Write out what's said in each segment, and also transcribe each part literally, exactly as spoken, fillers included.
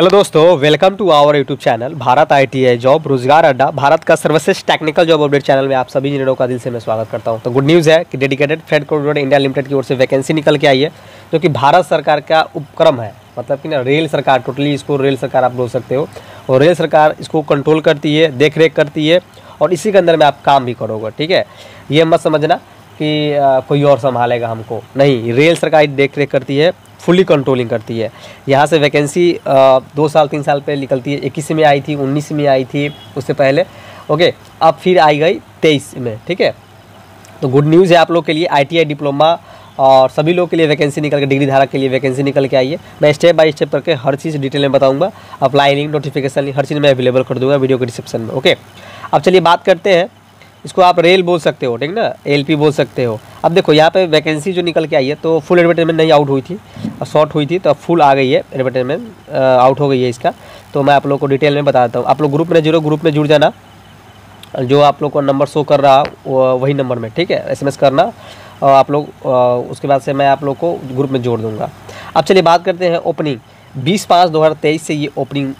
Hello दोस्तों, welcome to our YouTube channel Bharat I T I job रोजगार अड्डा, भारत का सर्वश्रेष्ठ टेक्निकल जॉब अपडेट चैनल में आप सभी इंजीनियरों का दिल से मैं स्वागत करता हूं। तो गुड न्यूज़ है कि dedicated fade corporate India limited की ओर से वैकेंसी निकल के आई है, जो कि भारत सरकार का उपक्रम है, मतलब कि ना रेल सरकार, टोटली इसको रेल सरकार आप बोल सकते हो, और रेल सरकार इसको कंट्रोल करती है, देख रेख करती है, और इसी के अंदर में आप काम भी करोगे। ठीक है, ये मत समझना कि कोई और संभालेगा हमको, नहीं, रेल सरकार देख रेख करती है, फुली कंट्रोलिंग करती है। यहाँ से वैकेंसी दो साल तीन साल पे निकलती है, इक्कीस में आई थी, उन्नीस में आई थी उससे पहले, ओके, अब फिर आई गई तेईस में। ठीक है, तो गुड न्यूज़ है आप लोग के लिए, आईटीआई डिप्लोमा और सभी लोग के लिए वैकेंसी निकल के, डिग्री धारक के लिए वैकेंसी निकल के आई है। मैं स्टेप बाय स्टेप करके हर चीज़ डिटेल में बताऊँगा, अप्लाई लिंक, नोटिफिकेशन लिंक, हर चीज़ मैं अवेलेबल कर दूँगा वीडियो के डिस्क्रिप्शन में। ओके, अब चलिए बात करते हैं, इसको आप रेल बोल सकते हो, ठीक ना, एएलपी बोल सकते हो। अब देखो यहाँ पे वैकेंसी जो निकल के आई है, तो फुल एडवर्टाइजमेंट नहीं आउट हुई थी, शॉर्ट हुई थी, तो अब फुल आ गई है, एडवर्टाइजमेंट आउट हो गई है इसका। तो मैं आप लोग को डिटेल में बताता हूँ, आप लोग ग्रुप में जुड़ो, ग्रुप में जुड़ जाना, जो आप लोग को नंबर शो कर रहा वही नंबर में, ठीक है, एस एम एस करना और आप लोग, उसके बाद से मैं आप लोग को ग्रुप में जोड़ दूँगा। अब चलिए बात करते हैं ओपनिंग, बीस पाँच दो हज़ार तेईस से ये ओपनिंग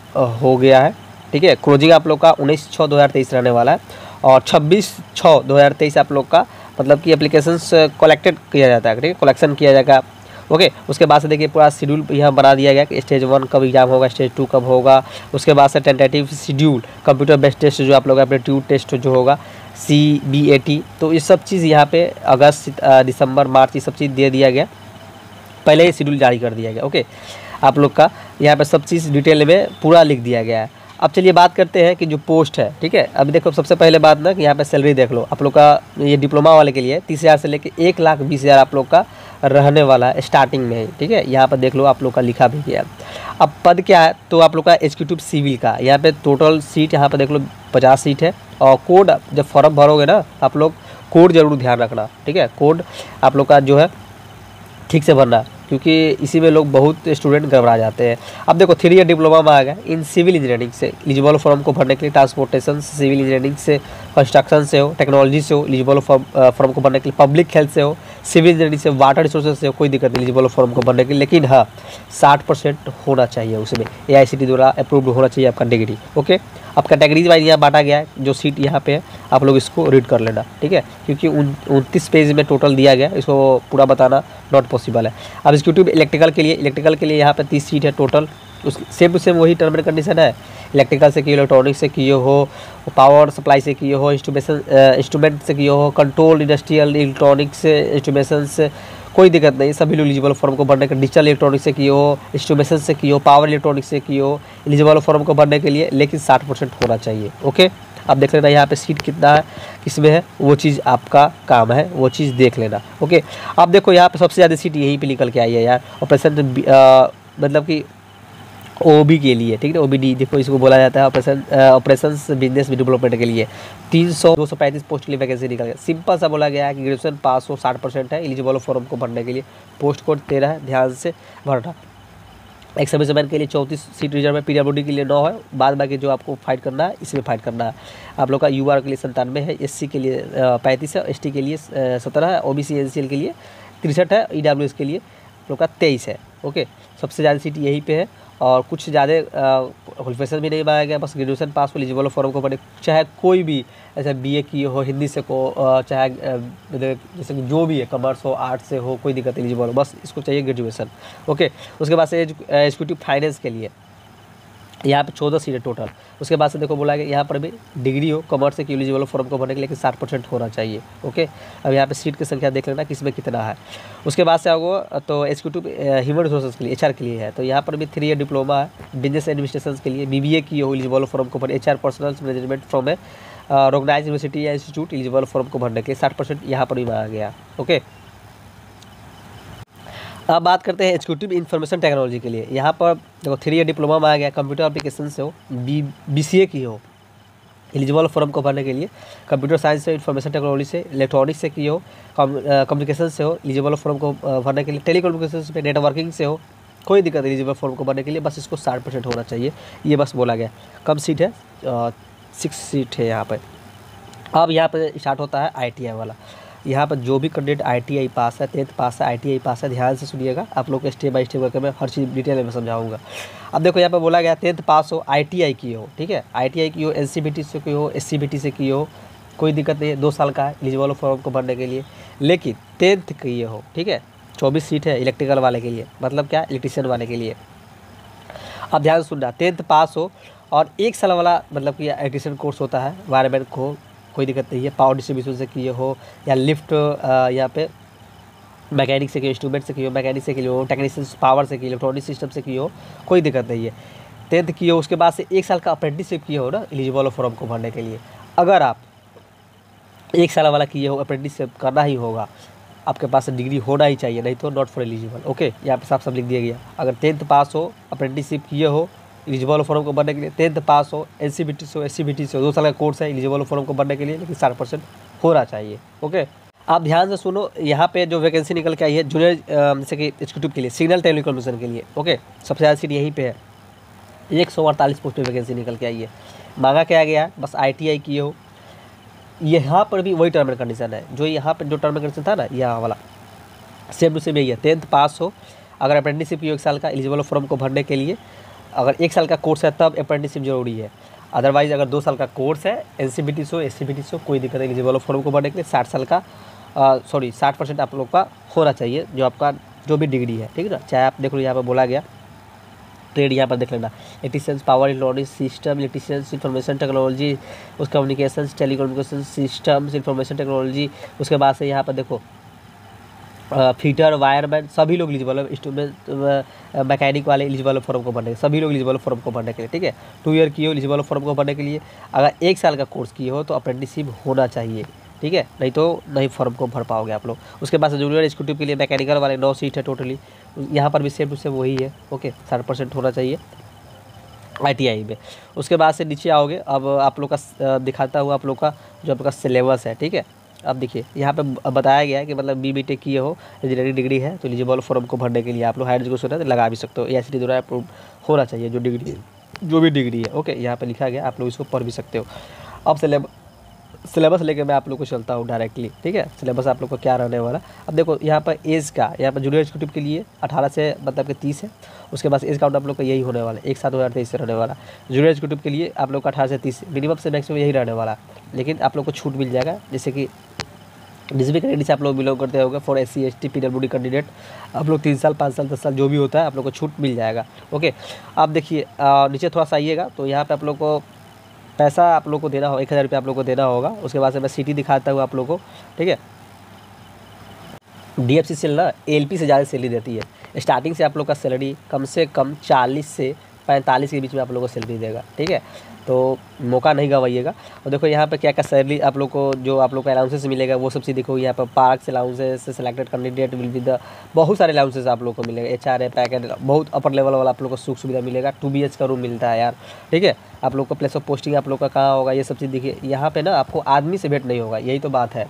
हो गया है, ठीक है। क्लोजिंग आप लोग का उन्नीस छः दो हज़ार तेईस रहने वाला है, और छब्बीस छः दो हज़ार तेईस आप लोग का, मतलब कि एप्लीकेशंस कलेक्टेड किया जाता है, ठीक है, कलेक्शन किया जाएगा। ओके, उसके बाद से देखिए पूरा शेड्यूल यहाँ बना दिया गया कि स्टेज वन कब एग्जाम होगा, स्टेज टू कब होगा, उसके बाद से tentative schedule, computer based test जो आप लोग का, एप्टीट्यूड टेस्ट जो होगा, सी बी ए टी, तो ये सब चीज़ यहाँ पे अगस्त, दिसंबर, मार्च, ये सब चीज़ दे दिया गया, पहले ही शेड्यूल जारी कर दिया गया। ओके, आप लोग का यहाँ पर सब चीज़ डिटेल में पूरा लिख दिया गया है। अब चलिए बात करते हैं कि जो पोस्ट है, ठीक है। अब देखो सबसे पहले बात ना कि यहाँ पे सैलरी देख लो, आप लोग का ये डिप्लोमा वाले के लिए तीस हज़ार से लेके एक लाख बीस हज़ार आप लोग का रहने वाला है स्टार्टिंग में ही, ठीक है। यहाँ पर देख लो आप लोग का लिखा भी गया। अब पद क्या है, तो आप लोग का एचक्यूटीबी सिविल का, यहाँ पे टोटल सीट यहाँ पर देख लो पचास सीट है, और कोड जब फॉर्म भरोगे ना आप लोग, कोड ज़रूर ध्यान रखना, ठीक है, कोड आप लोग का जो है ठीक से भरना, क्योंकि इसी में लोग, बहुत स्टूडेंट घबरा जाते हैं। अब देखो थ्री ईयर डिप्लोमा में आ गया इन सिविल इंजीनियरिंग से, एलिजिबल फॉर्म को भरने के लिए ट्रांसपोर्टेशन से, सिविल इंजीनियरिंग से, कंस्ट्रक्शन से हो, टेक्नोलॉजी से हो, एलिजिबल फॉर्म फॉर्म को भरने के लिए पब्लिक हेल्थ से हो, सिविल इंजीनियरिंग से, वाटर रिसोर्सेज से हो, कोई दिक्कत नहीं एलिजिबल फॉर्म को भरने के लिए, लेकिन हाँ साठ परसेंट होना चाहिए उसमें, ए आई सी टी द्वारा अप्रूव्ड होना चाहिए आपका डिग्री। ओके, अब कैटेगरीज वाइज यहाँ बांटा गया है, जो सीट यहाँ पे है आप लोग इसको रीड कर लेना, ठीक है, क्योंकि उनतीस पेज में टोटल दिया गया, इसको पूरा बताना नॉट पॉसिबल है। अब एग्जीक्यूटिव इलेक्ट्रिकल के लिए, इलेक्ट्रिकल के लिए यहाँ पे तीस सीट है टोटल, उस सेम टू सेम वही टर्म एंड कंडीशन है, इलेक्ट्रिकल से किए, इलेक्ट्रॉनिक्स से किए हो, पावर सप्लाई से किए हो, इंस्ट्रूमेशन इंस्ट्रूमेंट से किए हो, कंट्रोल, इंडस्ट्रियल, इलेक्ट्रॉनिक्स, इंस्ट्रूमेशन से, कोई दिक्कत नहीं, सभी लोग एलिजिबल फॉर्म को भरने के, डिजिटल इलेक्ट्रॉनिक्स से किए हो, इंस्ट्रूमेशन से किए हो, पावर इलेक्ट्रॉनिक्स से किए हो, एलिजिबल फॉर्म को भरने के लिए, लेकिन साठ परसेंट होना चाहिए। ओके, आप देख लेना यहाँ पे सीट कितना है, किसमें है, वो चीज़ आपका काम है, वो चीज़ देख लेना। ओके, आप देखो यहाँ पे सबसे ज़्यादा सीट यहीं पे निकल के आई है यार, और ऑपरेशन मतलब कि ओबी के लिए, ठीक है, ओबीडी देखो इसको बोला जाता है, ऑपरेशन ऑपरेशंस बिजनेस डेवलपमेंट के लिए तीन सौ दो सौ पैंतीस पोस्ट के लिए वैकेंसी निकल गया। सिंपल सा बोला गया है कि ग्रेजुएशन पास हो, साठ परसेंट है, एलिजिबल फॉर्म को भरने के लिए, पोस्ट कोड तेरह है, ध्यान से भरना। एक सर्विसमैन के लिए चौंतीस सीट रिजर्व है, पीडब्ल्यूडी के लिए नौ है, बाद बाकी जो आपको फाइट करना है इसमें फाइट करना है। आप लोग का यूआर के लिए संतानवे है, एससी के लिए पैंतीस है, एसटी के लिए सत्रह है, ओबीसी एनसीएल के लिए तिरसठ है, ईडब्ल्यूएस के लिए आप लोग का तेईस है। ओके, सबसे ज़्यादा सीट यहीं पे है, और कुछ ज़्यादा क्वालिफिकेशन भी नहीं मांगा गया, बस ग्रेजुएशन पास हो, एलिजिबल फॉर्म को भरे, चाहे कोई भी ऐसा बीए किए हो, हिंदी से को, चाहे जैसे जो भी है, कॉमर्स हो, आर्ट से हो, कोई दिक्कत एलिजिबल हो, बस इसको चाहिए ग्रेजुएशन। ओके, उसके बाद से एग्जीक्यूटिव फाइनेंस के लिए यहाँ पे चौदह सीटें टोटल, उसके बाद से देखो बोला गया यहाँ पर भी डिग्री हो, कॉमर्स से एलिजिबल फॉर्म को भरने के लिए, लेकिन साठ परसेंट होना चाहिए। ओके, अब यहाँ पे सीट की संख्या देख लेना किसमें कितना है। उसके बाद से आओ तो एग्जीक्यूटिव ह्यूमन रिसोर्सेज के लिए, एचआर के लिए है, तो यहाँ पर भी थ्री ईयर डिप्लोमा है, बिजनेस एडमिनिस्ट्रेशन के लिए, बीबीए की हो, एलिजिबल फॉर्म को भर, एचआर पर्सनल मैनेजमेंट फ्रॉम है रिकॉग्नाइज्ड यूनिवर्सिटी या इंस्टीट्यूट, एलिजिबल फॉर्म को भरने के लिए साठ परसेंट यहाँ पर भी मांगा गया। ओके, अब बात करते हैं एचक्यूटीबी इंफॉर्मेशन टेक्नोलॉजी के लिए, यहाँ पर देखो थ्री ईयर डिप्लोमा में आ गया, कंप्यूटर एप्लीकेशन से हो, बी बीसीए की हो, एलिजिबल फॉर्म को भरने के लिए, कंप्यूटर साइंस से, इंफॉर्मेशन टेक्नोलॉजी से, इलेक्ट्रॉनिक्स से की हो, कम्युनिकेशन से हो, एलिजिबल फॉर्म को भरने के लिए, टेलीकम्युनिकेशन में, नेटवर्किंग से हो, कोई दिक्कत नहीं एलिजिबल फॉर्म को भरने के लिए, बस इसको साठ परसेंट होना चाहिए, ये बस बोला गया। कम सीट है, सिक्स सीट है यहाँ पर। अब यहाँ पर स्टार्ट होता है आई टी आई वाला, यहाँ पर जो भी कैंडिडेट आईटीआई पास है, टेंथ पास है, आईटीआई पास है, ध्यान से सुनिएगा, आप लोग स्टेप बाय स्टेप करके मैं हर चीज़ डिटेल में समझाऊंगा। अब देखो यहाँ पर बोला गया टेंथ पास हो, आईटीआई की हो, ठीक है, आईटीआई की हो, एन सी बी टी से की हो, एस सी बी टी से की हो, कोई दिक्कत नहीं है, दो साल का है एलिजिबल फॉर्म को भरने के लिए। लेकिन टेंथ की ये हो, ठीक है, चौबीस सीट है इलेक्ट्रिकल वाले के लिए, मतलब क्या इलेक्ट्रीशियन वाले के लिए। अब ध्यान से सुनना, टेंथ पास हो और एक साल वाला मतलब कि एडिशन कोर्स होता है, वायरमैन को कोई दिक्कत नहीं है, पावर डिस्ट्रीब्यूशन से किए हो या लिफ्ट यहाँ पे मैकेनिक से किए, इंस्ट्रूमेंट से किए हो, मैकेनिक से किए हो, टेक्नीशियन पावर से किए, इलेक्ट्रॉनिक सिस्टम से किए हो, कोई दिक्कत नहीं है। टेंथ किए हो, उसके बाद से एक साल का अप्रेंटिसशिप किए हो ना एलिजिबल फॉर्म को भरने के लिए। अगर आप एक साल वाला किए हो, अप्रेंटिसशिप करना ही होगा, आपके पास डिग्री होना ही चाहिए, नहीं तो नॉट फॉर एलिजिबल। ओके, यहाँ पे साफ साफ लिख दिया गया, अगर टेंथ पास हो, अप्रेंटिसशिप किए हो एलिजिबल फॉर्म को भरने के लिए, टेंथ पास हो, एन सी बी टी से हो, एस सी बी टी से हो, दो साल का कोर्स है एलिजिबल फॉर्म को भरने के लिए, लेकिन साठ परसेंट होना चाहिए। ओके, आप ध्यान से सुनो, यहाँ पे जो वैकेंसी निकल के आई है जूनियर जैसे कि एचक्यूटीबी के लिए, सिग्नल टेलीकम्युनिकेशन के लिए, ओके, सबसे ज़्यादा सीट यहीं पे है, एक सौ अड़तालीस पोस्ट में वैकेंसी निकल के आई है। मांगा क्या गया है, बस आई टी आई किए हो, यहाँ पर भी वही टर्म एंड कंडीशन है जो यहाँ पर जो टर्म एंड कंडीशन था ना, यहाँ वाला सेम टू सेम यही है। टेंथ पास हो, अगर अप्रेंटिसशिप एक साल का एलिजिबल फॉर्म को भरने के लिए, अगर एक साल का कोर्स है तब अप्रेंटिसशिप जरूरी है, अदरवाइज़ अगर दो साल का कोर्स है, एन सी बी टी से हो, एस सी बी टी से हो, कोई दिक्कत नहीं, एलिजिबल फॉर्म को भरने के लिए साठ साल का सॉरी साठ परसेंट आप लोग का होना चाहिए, जो आपका जो भी डिग्री है, ठीक है ना। चाहे आप देख लो, यहाँ पर बोला गया ट्रेड, यहाँ पर देख लेना, electricians, power electronic system, electricians, information technology, उस communication, telecommunication systems, information technology, उसके बाद से यहाँ पर देखो फीटर, वायरमैन, सभी लोग एलिजिबल है, इंस्ट्रूमेंट, मैकेनिक वाले एलिजिबल फॉर्म को भरने, सभी लोग एलिजिबल फॉर्म को भरने के लिए, ठीक है। टू ईयर की हो एलिजिबल फॉर्म को भरने के लिए, अगर एक साल का कोर्स किए हो तो अप्रेंटिसशिप होना चाहिए, ठीक है, नहीं तो नहीं फॉर्म को भर पाओगे आप लोग। उसके बाद जूनियर एग्जीक्यूटिव के लिए मैकेनिकल वाले नौ सीट है टोटली, यहाँ पर भी सेम टू सेम वही है, ओके, साठ परसेंट होना चाहिए आईटीआई में। उसके बाद से नीचे आओगे, अब आप लोग का दिखाता हुआ आप लोग का जो आपका सिलेबस है, ठीक है। अब देखिए यहाँ पे बताया गया है कि मतलब बी बी टेक किए हो, इंजीनियरिंग डिग्री है तो एलिजिबल फॉर्म को भरने के लिए आप लोग हायर एजुकेशन है तो लगा भी सकते हो, ए आई सी टी द्वारा अप्रूव होना चाहिए जो डिग्री, जो भी डिग्री है, ओके, यहाँ पे लिखा गया, आप लोग इसको पढ़ भी सकते हो। अब सिलेबस सिलेबस लेके मैं आप लोग को चलता हूँ डायरेक्टली, ठीक है, सिलेबस आप लोग को क्या रहने वाला। अब देखो यहाँ पर एज का, यहाँ पर जूनियर एग्जीक्यूटिव के लिए अठारह से मतलब कि तीस है, उसके बाद एज काउंट आप लोग का यही होने वाला है, एक साथ दो हज़ार तेईस से रहने वाला। जूनियर एग्जीक्यूटिव के लिए आप लोग का अठारह से तीस मिनिमम से मैक्सिमम यही रहने वाला, लेकिन आप लोग को छूट मिल जाएगा, जैसे कि जिस भी कैंडिडेट से आप लोग बिलोंग करते होंगे, for S C S T P W D candidate आप लोग तीन साल पाँच साल दस साल जो भी होता है आप लोग को छूट मिल जाएगा। ओके, आप देखिए नीचे थोड़ा सा आइएगा तो यहाँ पे आप लोग को पैसा आप लोग को देना हो, एक हज़ार रुपये आप लोग को देना होगा। उसके बाद से मैं सिटी दिखाता हूँ आप लोग को, ठीक है। डीएफसीसीएल ना एएलपी से ज़्यादा सैलरी देती है, स्टार्टिंग से आप लोग का सैलरी कम से कम चालीस से पैंतालीस के बीच में आप लोग को सैलरी देगा, ठीक है, तो मौका नहीं गवाइएगा। और देखो यहाँ पे क्या क्या सैलरी आप लोग को जो आप लोग का अलाउंसेस मिलेगा वो सब चीज़ देखो, यहाँ पर perks allowances, selected candidate will be the, बहुत सारे अलाउंसेस आप लोग को मिलेगा, एच आर ए पैकेज, बहुत अपर लेवल वाला आप लोग को सुख सुविधा मिलेगा, टू बी एच का रूम मिलता है यार, ठीक है। आप लोग को प्लेस ऑफ पोस्टिंग आप लोग का कहाँ होगा ये सब चीज़ देखिए, यहाँ पर ना आपको आदमी से भेंट नहीं होगा, यही तो बात है।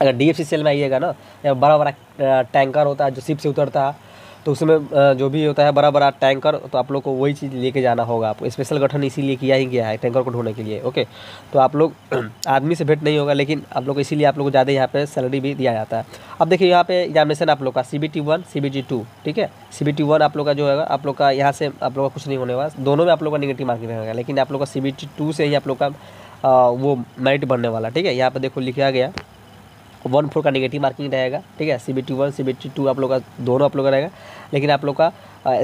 अगर D F C C L में आइएगा ना, या बड़ा बड़ा टैंकर होता है जो शिप से उतरता है, तो उसमें जो भी होता है बड़ा बड़ा टैंकर, तो आप लोग को वही चीज़ लेके जाना होगा, आपको स्पेशल गठन इसीलिए किया ही गया है टैंकर को ढोने के लिए, ओके। तो आप लोग आदमी से भेंट नहीं होगा, लेकिन आप लोग इसीलिए आप लोग को ज़्यादा यहाँ पे सैलरी भी दिया जाता है। अब देखिए यहाँ पे एग्जामिनेशन आप लोग का C B T one, C B T two, ठीक है। सी बी टी वन आप लोग का जो है आप लोग का यहाँ से आप लोग का कुछ नहीं होने वाला, दोनों में आप लोग का निगेटिव मार्किंग रहेगा, लेकिन आप लोग का सी बी टी टू से ही आप लोग का वो मेरिट बनने वाला, ठीक है। यहाँ पर देखो लिखा गया वन फोर का नेगेटिव मार्किंग रहेगा, ठीक है। C B T one, C B T two आप लोग का दोनों आप लोग का रहेगा, लेकिन आप लोग का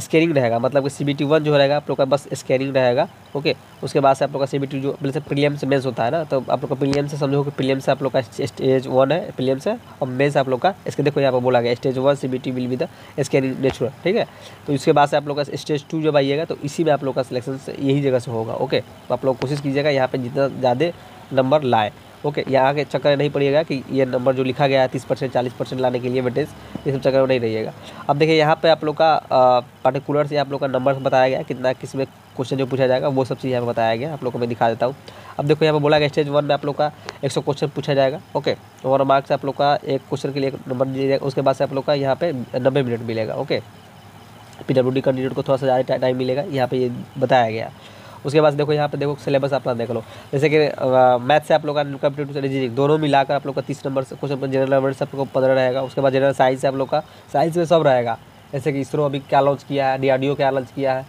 स्कैनिंग रहेगा, मतलब कि सी बी टी वन जो रहेगा आप लोग का बस स्कैनिंग रहेगा, ओके। उसके बाद से आप लोग का सी बी टी जो जैसे प्रीलिम्स मेंस होता है ना, तो आप लोग का प्रीलिम्स से समझो कि प्रीलिम्स से आप लोग का स्टेज वन है, प्रीलिम्स है, और मेंस आप लोग का इसके देखो यहाँ पर बोला गया stage one C B T will be the scanning natural, ठीक है। तो इसके बाद से आप लोग का स्टेज टू जब आइएगा तो इसी में आप लोग का सिलेक्शन यही जगह से होगा, ओके। तो आप लोग कोशिश कीजिएगा यहाँ पर जितना ज़्यादा नंबर लाए, ओके। यहाँ के चक्कर नहीं पड़ेगा कि ये नंबर जो लिखा गया है तीस परसेंट चालीस परसेंट लाने के लिए वेटेज, ये सब चक्कर में नहीं रहिएगा। अब देखिए यहाँ पे आप लोग का पार्टिकुलर से आप लोग का नंबर बताया गया, कितना किस में क्वेश्चन जो पूछा जाएगा वो सब चीज़ यहाँ पर बताया गया, आप लोग को मैं दिखा देता हूँ। अब देखो यहाँ पर बोला गया स्टेज वन में आप लोग का एक सौ क्वेश्चन पूछा जाएगा, ओके। और मार्क्स आप लोग का एक क्वेश्चन के लिए एक नंबर दिया जाएगा, उसके बाद से आप लोग का यहाँ पे नब्बे मिनट मिलेगा, okay. P W D candidate को थोड़ा सा ज़्यादा टाइम मिलेगा, यहाँ पर ये बताया गया। उसके बाद देखो यहाँ पे देखो सिलेबस आप लोग देख लो, जैसे कि मैथ से आप लोग का कंप्यूटर स्टडीज दोनों मिलाकर आप लोग का तीस नंबर से क्वेश्चन, जनरल नंबर से आप लोग को पंद्रह रहेगा। उसके बाद जनरल साइंस से आप लोग का साइंस में सब रहेगा, जैसे कि इसरो अभी क्या लॉन्च किया है, डीआरडीओ क्या लॉन्च किया है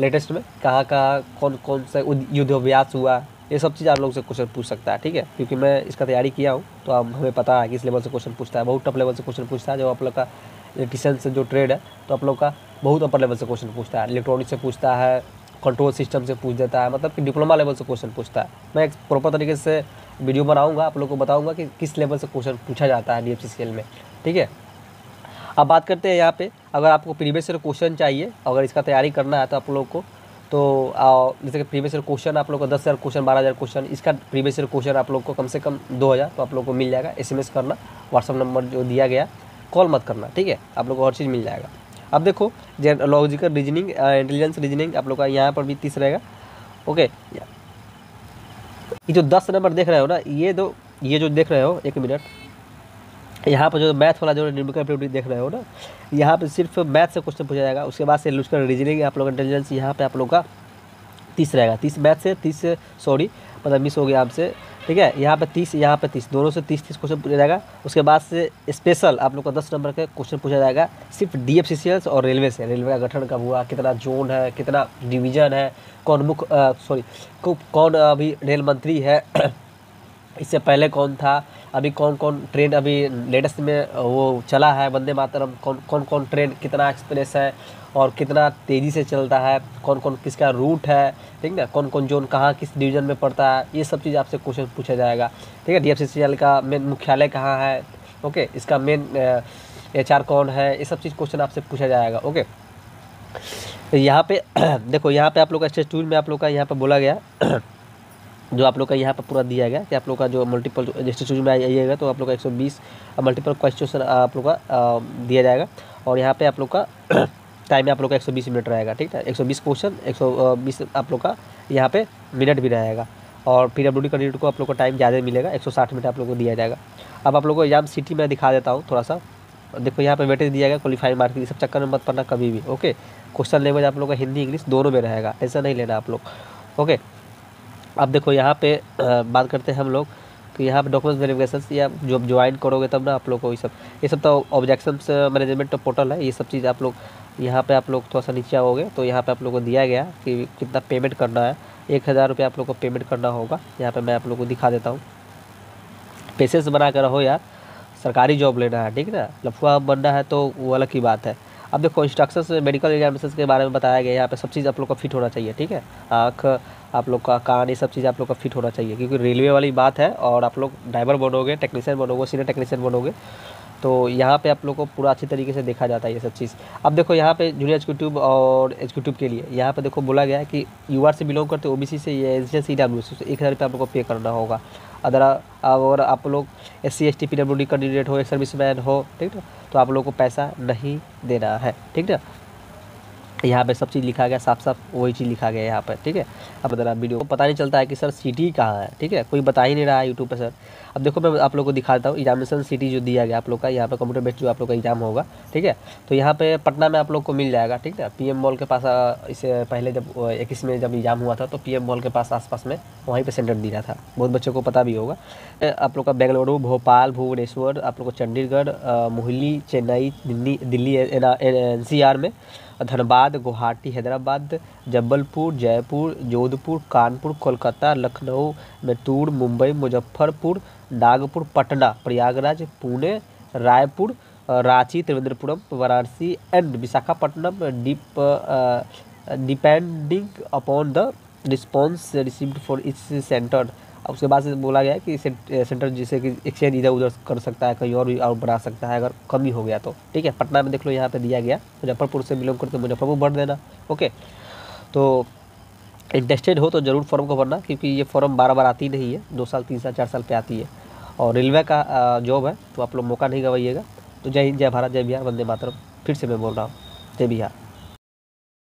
लेटेस्ट में, कहाँ कहाँ कौन कौन सा युद्धाभ्यास हुआ, ये सब चीज़ आप लोग से क्वेश्चन पूछ सकता है। ठीक है, क्योंकि मैं इसका तैयारी किया हूँ तो अब हमें पता है कि इस लेवल से क्वेश्चन पूछता है, बहुत टफ लेवल से क्वेश्चन पूछता है। जो आप लोग का इलेक्ट्रीशियन से जो ट्रेड है तो आप लोग का बहुत अपर लेवल से क्वेश्चन पूछता है, इलेक्ट्रॉनिक से पूछता है, कंट्रोल सिस्टम से पूछ देता है, मतलब कि डिप्लोमा लेवल से क्वेश्चन पूछता है। मैं एक प्रॉपर तरीके से वीडियो बनाऊँगा, आप लोग को बताऊँगा कि किस लेवल से क्वेश्चन पूछा जाता है डीएफसीसीएल में। ठीक है, अब बात करते हैं यहाँ पे, अगर आपको प्रीवियस ईयर क्वेश्चन चाहिए, अगर इसका तैयारी करना है तो आप लोग को, तो जैसे कि प्रीवियस ईयर क्वेश्चन आप लोग को दस हज़ार क्वेश्चन, बारह हज़ार क्वेश्चन, इसका प्रीवियस ईयर क्वेश्चन आप लोग को कम से कम दो हज़ार तो आप लोग को मिल जाएगा। एसएमएस करना, व्हाट्सअप नंबर जो दिया गया, कॉल मत करना। ठीक है, आप लोग को हर चीज़ मिल जाएगा। अब देखो लॉजिकल रीजनिंग, इंटेलिजेंस रीजनिंग आप लोग का यहाँ पर भी तीस रहेगा। ओके, ये जो दस नंबर देख रहे हो ना, ये दो ये जो देख रहे हो, एक मिनट, यहाँ पर जो मैथ वाला जो न्यूमेरिकल देख रहे हो ना, यहाँ पे सिर्फ मैथ से क्वेश्चन पूछा जाएगा। उसके बाद से लॉजिकल रीजनिंग आप लोग इंटेलिजेंस यहाँ पे आप लोग का तीस रहेगा, तीस मैथ से, तीस सॉरी मतलब मिस हो गया आपसे। ठीक है, यहाँ पे तीस, यहाँ पे तीस, दोनों से तीस तीस क्वेश्चन पूछा जाएगा। उसके बाद से स्पेशल आप लोग का दस नंबर का क्वेश्चन पूछा जाएगा सिर्फ डीएफसीसीएल और रेलवे से, रेलवे का गठन कब हुआ, कितना जोन है, कितना डिवीज़न है, कौन मुख सॉरी कौन अभी रेल मंत्री है, इससे पहले कौन था, अभी कौन कौन ट्रेन अभी लेटेस्ट में वो चला है, वंदे मातरम, कौन कौन कौन ट्रेन कितना एक्सप्रेस है और कितना तेज़ी से चलता है, कौन कौन किसका रूट है, ठीक ना, कौन कौन जोन कहाँ किस डिवीज़न में पड़ता है, ये सब चीज़ आपसे क्वेश्चन पूछा जाएगा। ठीक है, डीएफसीसीएल का मेन मुख्यालय कहाँ है, ओके, इसका मेन एच आर कौन है, ये सब चीज़ क्वेश्चन आपसे पूछा जाएगा। ओके, यहाँ पे देखो, यहाँ पे आप लोग का स्टेज टू में आप लोग का यहाँ पर बोला गया जो आप लोग का यहाँ पर पूरा दिया गया कि आप लोग का जो मल्टीपल स्टेज में आइएगा तो आप लोग का एक सौ बीस मल्टीपल क्वेश्चन आप लोग का दिया जाएगा। और यहाँ पे आप लोग का टाइम में आप लोग का एक सौ बीस मिनट रहेगा। ठीक है, एक सौ बीस क्वेश्चन, एक सौ बीस आप लोग का यहाँ पे मिनट भी रहेगा। और फिर डब्ल्यू डी कैंडिडेट को आप लोग का टाइम ज़्यादा मिलेगा, एक सौ साठ मिनट आप लोग को दिया जाएगा। अब आप लोग को एग्जाम सिटी में दिखा देता हूँ थोड़ा सा, देखो यहाँ पे वेटेज दिया गया, क्वालिफाइड मार्क, ये सब चक्कर में मत पड़ना कभी भी। ओके, क्वेश्चन लैंग्वेज आप लोग का हिंदी इंग्लिश दोनों में रहेगा, ऐसा नहीं लेना आप लोग। ओके, अब देखो यहाँ पे बात करते हैं हम लोग कि यहाँ पे डॉक्यूमेंट वेरिफिकेशन, या जो ज्वाइन करोगे तब ना आप लोग को ये सब ये सब तो ऑब्जेक्शंस मैनेजमेंट पोर्टल है, ये सब चीज़ आप लोग यहाँ पे आप लोग थोड़ा सा नीचे आओगे तो यहाँ पे आप लोग को दिया गया कि कितना पेमेंट करना है, एक हज़ार रुपये आप लोग को पेमेंट करना होगा। यहाँ पर मैं आप लोग को दिखा देता हूँ, पेशेंस बना कर रहो यार, सरकारी जॉब लेना है। ठीक है ना, लफुआ बनना है तो वो अलग की बात है। अब देखो इंस्ट्रक्शंस मेडिकल एग्जामिनेशन के बारे में बताया गया, यहाँ पे सब चीज़ आप लोग का फिट होना चाहिए। ठीक है, आँख आप लोग का, कान, ये सब चीज़ आप लोग का फिट होना चाहिए, क्योंकि रेलवे वाली बात है। और आप लोग ड्राइवर बनोगे, टेक्नीशियन बनोगे, सीनियर टेक्नीशियन बनोगे, तो यहाँ पे आप लोग को पूरा अच्छी तरीके से देखा जाता है ये सब चीज़। अब देखो यहाँ पे जूनियर एचक्यूटीबी और एचक्यूटीबी के लिए यहाँ पे देखो बोला गया है कि यूआर से बिलोंग करते, ओबीसी से, या एस सी बी टी, एक हज़ार रुपये आप लोग को पे करना होगा। अदर अगर आप लोग S C T, PWD candidate हो, एक सर्विसमैन हो, ठीक है, तो आप लोग को पैसा नहीं देना है। ठीक है, यहाँ पे सब चीज़ लिखा गया, साफ साफ वही चीज़ लिखा गया है यहाँ पर। ठीक है, अब जरा वीडियो को पता नहीं चलता है कि सर सिटी कहाँ है। ठीक है, कोई बता ही नहीं रहा है यूट्यूब पर सर। अब देखो मैं आप लोग को दिखाता हूँ एग्जामिनेशन सिटी जो दिया गया आप लोग का, यहाँ पे कंप्यूटर बेस्ड जो आप लोग का एग्जाम होगा। ठीक है, तो यहाँ पे पटना में आप लोग को मिल जाएगा। ठीक है, पीएम मॉल के पास, इससे पहले जब इक्कीस में जब एग्जाम हुआ था तो पीएम मॉल के पास आसपास में वहीं पर सेंटर दिया था, बहुत बच्चों को पता भी होगा। आप लोग का बेंगलुरु, भोपाल, भुवनेश्वर, आप लोग को Chandigarh, Mohali, Chennai, Delhi Delhi N C R में, Dhanbad, Guwahati, Hyderabad, Jabalpur, Jaipur, Jodhpur, Kanpur, Kolkata, Lucknow, Mysore, Mumbai, Muzaffarpur, Nagpur, Patna, Prayagraj, Pune, Raipur, Ranchi, Thiruvananthapuram, Varanasi and Visakhapatnam, dip depending upon the response received for its centre. उसके बाद से बोला गया है कि सेंटर जैसे कि एक्सचेंज इधर उधर कर सकता है, कहीं और भी और बढ़ा सकता है अगर कमी हो गया तो। ठीक है, पटना में देख लो यहाँ पे दिया गया, मुजफ्फरपुर से बिलोंग करके मुजफ्फरपुर भर देना। ओके, तो इंटरेस्टेड हो तो ज़रूर फॉर्म को भरना, क्योंकि ये फॉर्म बार बार आती नहीं है, दो साल तीन साल चार साल पर आती है। और रेलवे का जॉब है तो आप लोग मौका नहीं गंवाइएगा। तो जय हिंद, जय भारत, जय बिहार, वंदे मातरम। फिर से मैं बोल रहा हूँ, जय बिहार।